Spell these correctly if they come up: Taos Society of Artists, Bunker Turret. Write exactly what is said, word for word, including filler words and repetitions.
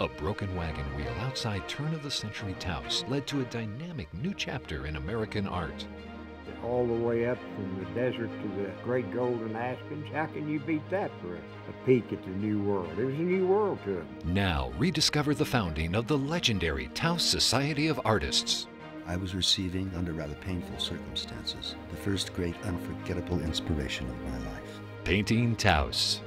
A broken wagon wheel outside turn-of-the-century Taos led to a dynamic new chapter in American art. All the way up from the desert to the great golden aspens, how can you beat that for a, a peek at the new world? It was a new world to them. Now, rediscover the founding of the legendary Taos Society of Artists. I was receiving, under rather painful circumstances, the first great unforgettable inspiration of my life. Painting Taos.